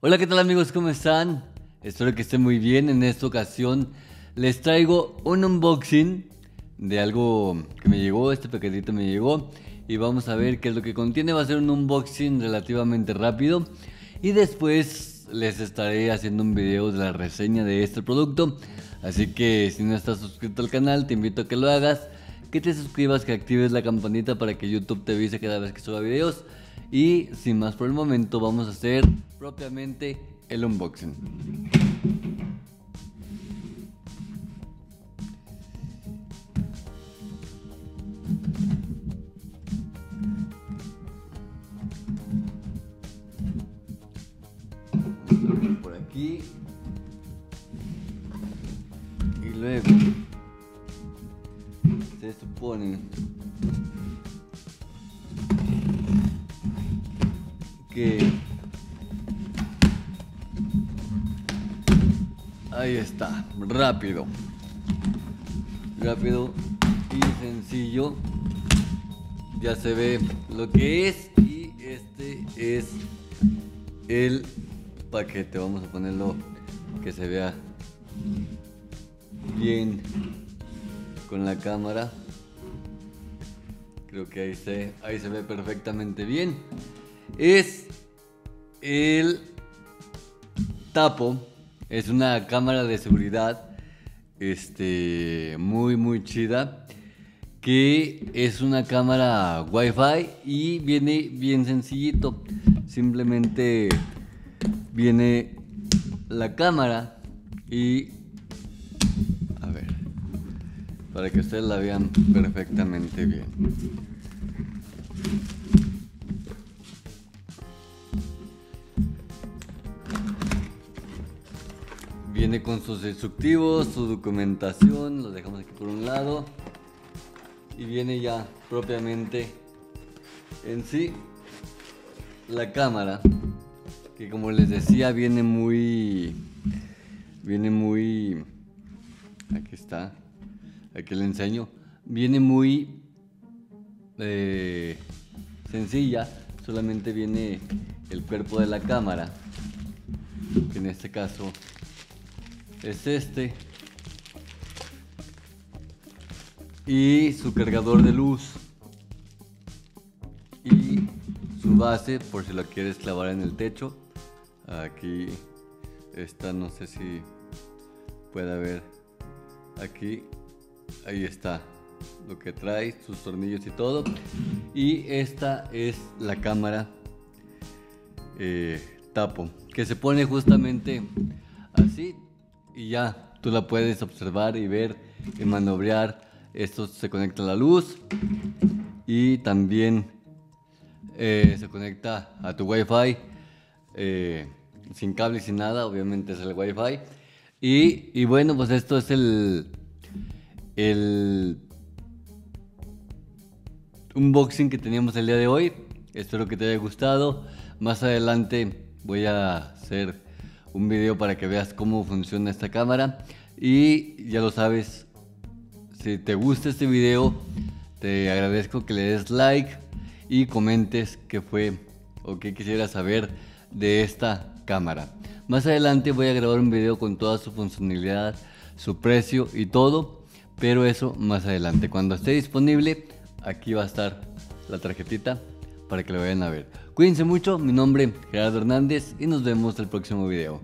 Hola, ¿qué tal amigos? ¿Cómo están? Espero que estén muy bien. En esta ocasión les traigo un unboxing de algo que me llegó, este paquetito me llegó, y vamos a ver qué es lo que contiene. Va a ser un unboxing relativamente rápido y después les estaré haciendo un video de la reseña de este producto. Así que si no estás suscrito al canal, te invito a que lo hagas, que te suscribas, que actives la campanita para que YouTube te avise cada vez que suba videos. Y sin más por el momento, vamos a hacer propiamente el unboxing. Vamos a abrir por aquí. Y luego se supone que ahí está, rápido y sencillo. Ya se ve lo que es, y este es el paquete. Vamos a ponerlo que se vea bien con la cámara. Creo que ahí se ve perfectamente bien. Es el tapo, es una cámara de seguridad muy chida, que es una cámara wifi y viene bien sencillito. Simplemente viene la cámara y a ver, para que ustedes la vean perfectamente bien. Viene con sus instructivos, su documentación, lo dejamos aquí por un lado. Y viene ya propiamente en sí la cámara, que como les decía viene muy, aquí está, aquí le enseño, viene muy sencilla. Solamente viene el cuerpo de la cámara, que en este caso es este, y su cargador de luz y su base por si la quieres clavar en el techo. Aquí está, no sé si pueda ver aquí, ahí está lo que trae, sus tornillos y todo. Y esta es la cámara tapo, que se pone justamente así. Y ya tú la puedes observar y ver y maniobrar. Esto se conecta a la luz y también se conecta a tu wifi, sin cable, sin nada, obviamente es el wifi. Y bueno, pues esto es el unboxing que teníamos el día de hoy. Espero que te haya gustado. Más adelante voy a hacer un video para que veas cómo funciona esta cámara. Y ya lo sabes, si te gusta este video, te agradezco que le des like y comentes qué fue o qué quisieras saber de esta cámara. Más adelante voy a grabar un video con toda su funcionalidad, su precio y todo, pero eso más adelante. Cuando esté disponible, aquí va a estar la tarjetita para que lo vayan a ver. Cuídense mucho, mi nombre es Gerardo Hernández y nos vemos el próximo video.